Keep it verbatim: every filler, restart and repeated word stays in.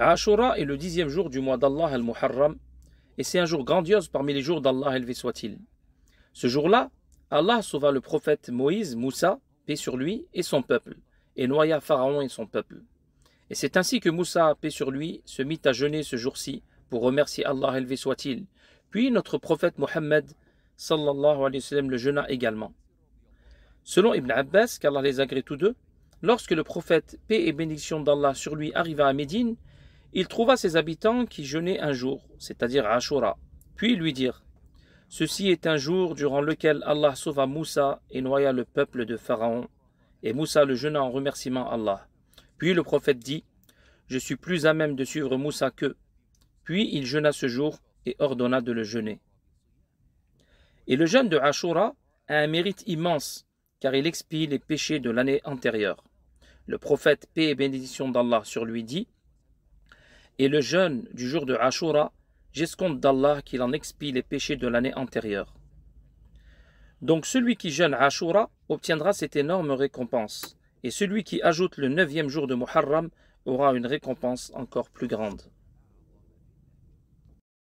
Ashura est le dixième jour du mois d'Allah al-Muharram, et c'est un jour grandiose parmi les jours d'Allah, élevé soit-il. Ce jour-là, Allah sauva le prophète Moïse, Moussa, paix sur lui, et son peuple, et noya Pharaon et son peuple. Et c'est ainsi que Moussa, paix sur lui, se mit à jeûner ce jour-ci pour remercier Allah, élevé soit-il. Puis notre prophète Mohammed, sallallahu alayhi wa sallam, le jeûna également. Selon Ibn Abbas, qu'Allah les agrée tous deux, lorsque le prophète, paix et bénédiction d'Allah sur lui, arriva à Médine, il trouva ses habitants qui jeûnaient un jour, c'est-à-dire Ashura, puis lui dirent « Ceci est un jour durant lequel Allah sauva Moussa et noya le peuple de Pharaon. » Et Moussa le jeûna en remerciement Allah. Puis le prophète dit « Je suis plus à même de suivre Moussa qu'eux. » Puis il jeûna ce jour et ordonna de le jeûner. Et le jeûne de Ashura a un mérite immense, car il expie les péchés de l'année antérieure. Le prophète, paix et bénédiction d'Allah sur lui, dit « Et le jeûne du jour de Ashura, j'escompte d'Allah qu'il en expie les péchés de l'année antérieure. » Donc celui qui jeûne Ashura obtiendra cette énorme récompense, et celui qui ajoute le neuvième jour de Muharram aura une récompense encore plus grande.